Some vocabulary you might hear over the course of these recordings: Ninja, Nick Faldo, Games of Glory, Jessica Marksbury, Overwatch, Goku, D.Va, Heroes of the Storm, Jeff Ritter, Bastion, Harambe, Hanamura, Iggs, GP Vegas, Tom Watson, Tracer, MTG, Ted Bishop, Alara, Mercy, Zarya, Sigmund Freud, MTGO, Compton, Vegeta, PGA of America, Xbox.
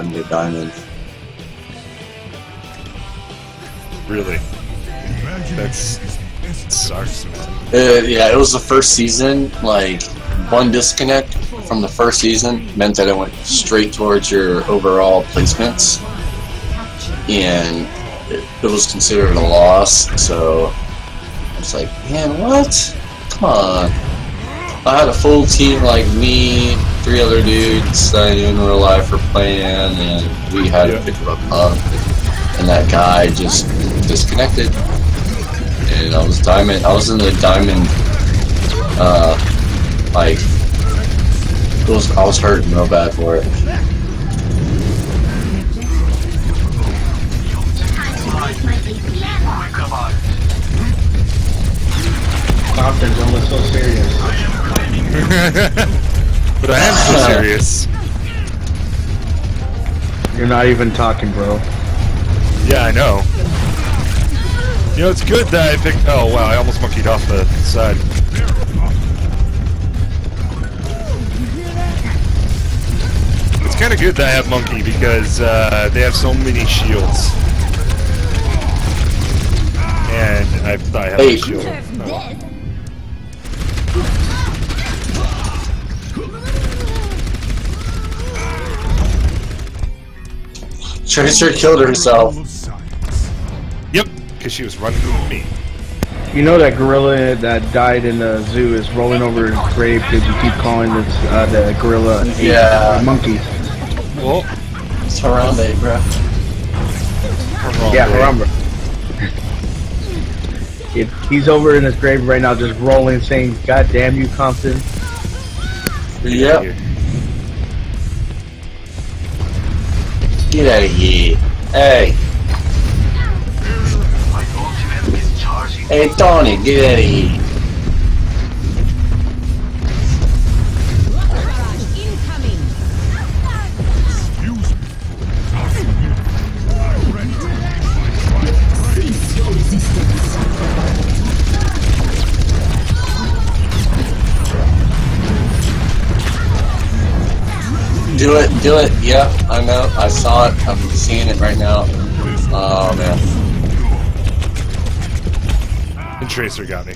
out and get diamonds. Really? That sucks, man. Yeah, it was the first season. Like, one disconnect from the first season meant that it went straight towards your overall placements. And it was considered a loss, so I was like, man, what? Come on. I had a full team, like me, three other dudes that I knew in real life were playing, and we had to pick them up, and that guy just disconnected, and I was diamond. I was in the diamond, like, it was, I was hurting real bad for it. Compton, don't look so serious. But I am so serious. You're not even talking, bro. Yeah, I know. You know, it's good that I picked. Oh wow, I almost monkeyed off the side. It's kind of good that I have monkey because they have so many shields. And I have a shield. Oh. Tracer killed herself. Yep, because she was running with me. You know that gorilla that died in the zoo is rolling over his grave because you keep calling this, the gorilla a monkey. Well, it's Harambe, bro. Harambe. Yeah, Harambe. He's over in his grave right now just rolling, saying, God damn you, Compton. Yep. Get out of here. Hey. Hey, Tony, get out of here. Do it, do it, yeah, I know, I saw it, I'm seeing it right now. Oh man. And Tracer got me.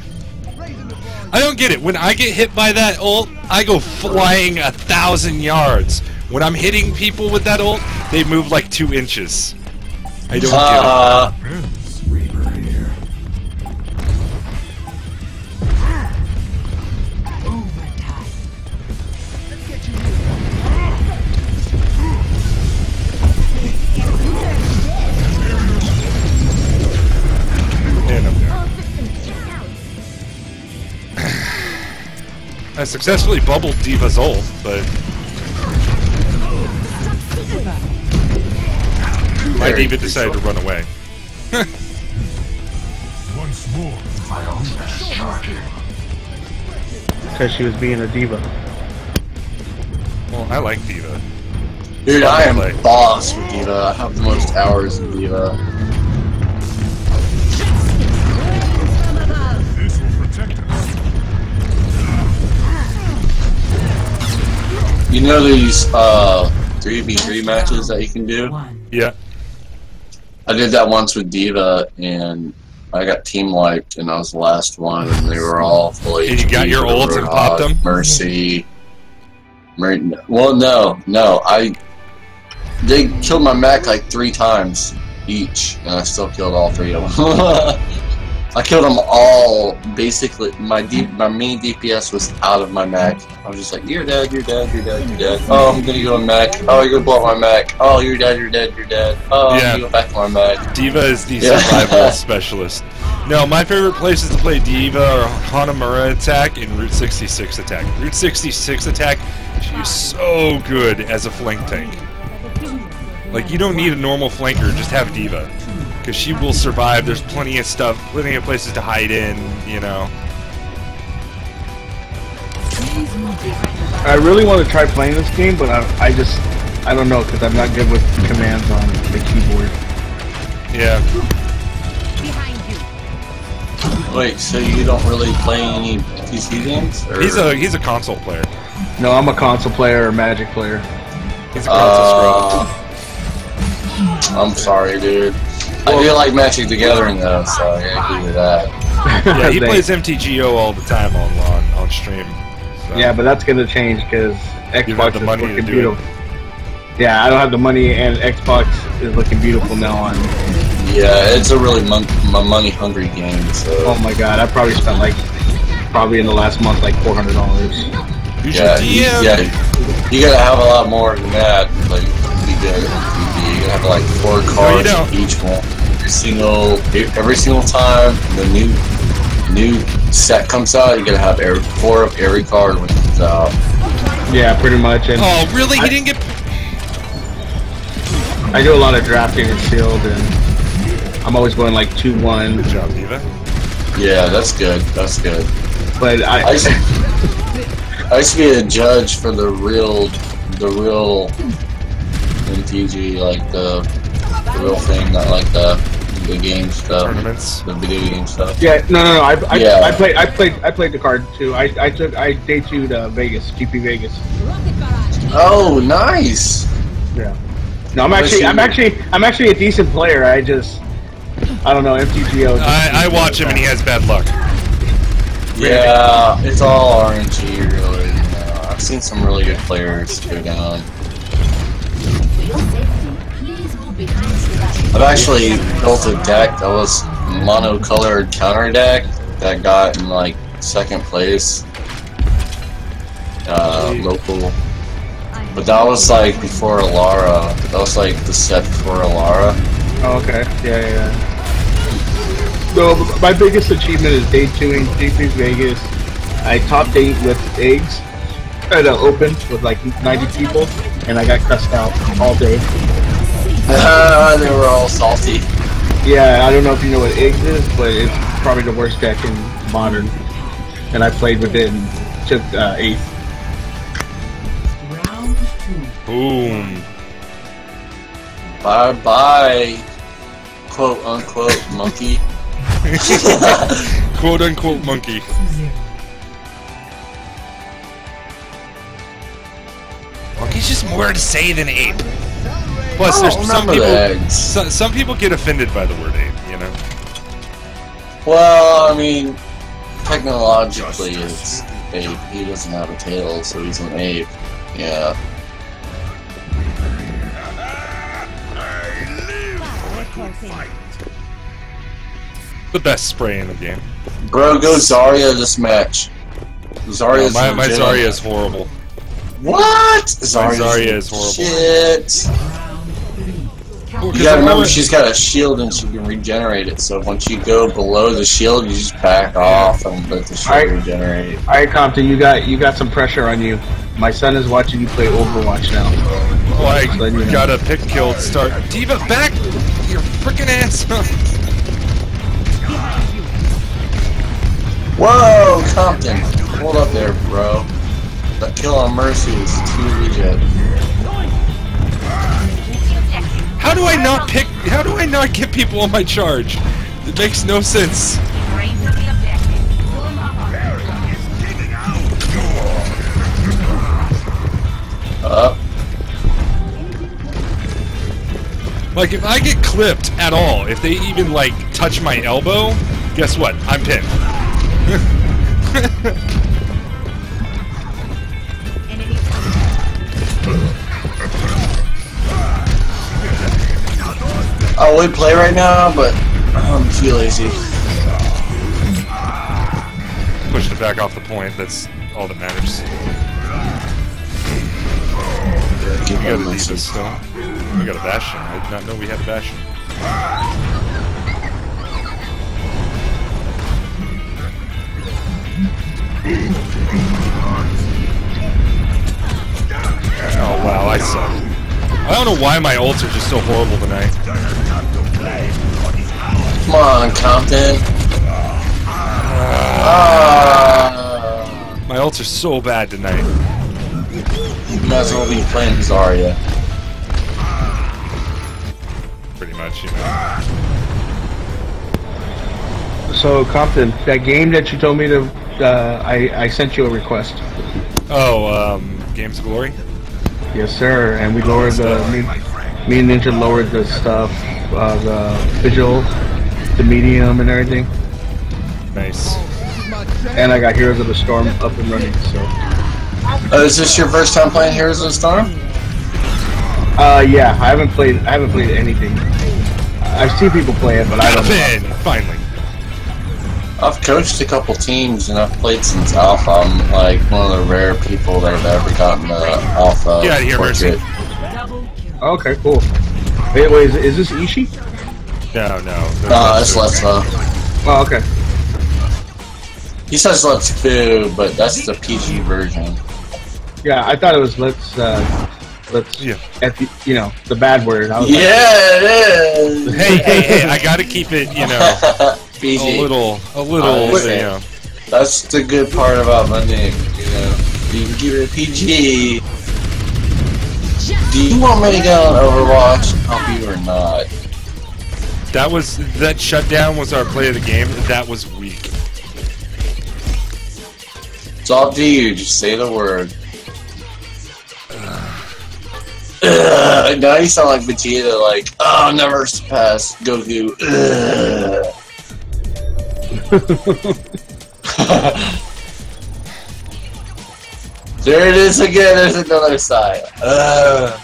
I don't get it, when I get hit by that ult, I go flying 1,000 yards. When I'm hitting people with that ult, they move like 2 inches. I don't get it. I successfully bubbled D.Va's ult, but my D.Va decided to run away. Once more, my ult is charging. Because she was being a D.Va. Well, I like D.Va. Dude, I am a boss with D.Va. I have the most hours in D.Va. You know these 3v3 matches that you can do? Yeah. I did that once with D.Va, and I got team wiped, and I was the last one, and they were all full HP. You got your ults and popped them? Mercy. Well, no. They killed my mech like 3 times each, and I still killed all 3 of them. I killed them all, basically. My main DPS was out of my mech. I was just like, you're dead, you're dead, you're dead, you're dead. Oh, I'm gonna go to mech. Oh, you're gonna blow up my mech. Oh, you're dead, you're dead, you're dead. Oh, yeah. I'm gonna go back to my mech. D.Va is the survival specialist. No, my favorite places to play D.Va are Hanamura attack and Route 66 attack. Route 66 attack, she's so good as a flank tank. Like, you don't need a normal flanker, just have D.Va. Because she will survive, there's plenty of stuff, plenty of places to hide in, you know. I really want to try playing this game, but I don't know, because I'm not good with commands on the keyboard. Yeah. Wait, so you don't really play any PC games? Or? He's a console player. No, I'm a console player or Magic player. He's a console scrub. I'm sorry, dude. Well, I do like matching together in though, so yeah, I do that. Yeah, he plays MTGO all the time on stream. So. Yeah, but that's gonna change because Xbox is looking beautiful. Yeah, I don't have the money, and Xbox is looking beautiful now on. Yeah, it's a really money-hungry game. So. Oh my god, I probably spent like, probably in the last month, like $400. Yeah, you gotta have a lot more than that. Like, you gotta have like 4 cards each one. Every single time the new set comes out, you gotta have 4 of every card when it comes out. Yeah, pretty much. And oh, really? He didn't get. I do a lot of drafting and shield, and I'm always going like 2-1. Good job, D.Va. Yeah, that's good. That's good. But I used to be a judge for the real MTG, like the real thing, not like the game stuff, tournaments, the video game stuff. Yeah, no. I played the card too. I day 2'd Vegas, GP Vegas. Oh, nice. Yeah. No, I'm actually a decent player. I don't know, MTGO. I watch him and he has bad luck. Yeah, it's all RNG really. I've seen some really good players go down. I've actually built a deck that was monocolored counter deck that got in like 2nd place. Local. But that was like before Alara. That was like the set before Alara. Oh, okay. Yeah. So my biggest achievement is day 2ing GP Vegas. I topped 8 with Iggs at an open with like 90 people, and I got cussed out all day. They were all salty. Yeah, I don't know if you know what Iggs is, but it's probably the worst deck in Modern. And I played with it and took 8th. Boom. Bye bye, quote unquote monkey. Quote unquote monkey. Monkey's just more to say than ape. Plus, there's some people get offended by the word ape, you know. Well, I mean, technologically, it's ape. He doesn't have a tail, so he's an ape. Yeah. The best spray in the game. Bro, go Zarya this match. Zarya's my Zarya is horrible. What? Zarya is horrible. Shit. You gotta remember, she's got a shield and she can regenerate it. So once you go below the shield, you just back off and let the shield regenerate. All right, Compton, you got some pressure on you. My son is watching you play Overwatch now. Well, I got a pick killed start. D.Va, back your freaking ass up. Whoa, Compton. Hold up there, bro. The kill on Mercy is too legit. How do I not get people on my charge? It makes no sense. Like, if I get clipped at all, if they even, like, touch my elbow, guess what? I'm pinned. I would play right now, but I'm too lazy. Pushed it back off the point, that's all that matters. We got a Diva still. We got a Bastion. I did not know we had a Bastion. Oh wow, I suck. I don't know why my ults are just so horrible tonight. Come on, Compton. My ults are so bad tonight. You might as well be playing Zarya. Pretty much, you know. So, Compton, that game that you told me to, I sent you a request. Oh, Games of Glory? Yes, sir, and we lowered the... Me and Ninja lowered the stuff, the Vigil, the Medium, and everything. Nice. And I got Heroes of the Storm up and running, so... is this your first time playing Heroes of the Storm? Yeah. I haven't played anything. I've seen people play it, but I don't know. Finally. I've coached a couple teams, and I've played since Alpha. I'm, like, one of the rare people that have ever gotten Alpha. Get out of here, Mercy. Okay, cool. Wait, is this Ishii? No, no. It's Leftu. Oh, okay. He says Leftu, but that's the PG version. Yeah, I thought it was let's yeah. You know, the bad word. I was yeah, like, it is! Hey, I gotta keep it, you know, PG. a little, you know. That's the good part about my name, you know. You can give it a PG. Do you want me to go on Overwatch and help you or not? That shutdown was our play of the game. That was weak. It's all up to you. Just say the word. Now you sound like Vegeta, like, oh, never surpass Goku. There it is again. There's another sigh. Well,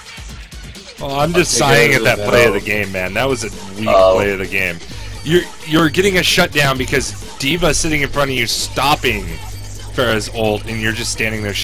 I'm just sighing at that play of the game, man. That was a weak play of the game. You're getting a shutdown because D.Va sitting in front of you stopping Farrah's ult, and you're just standing there.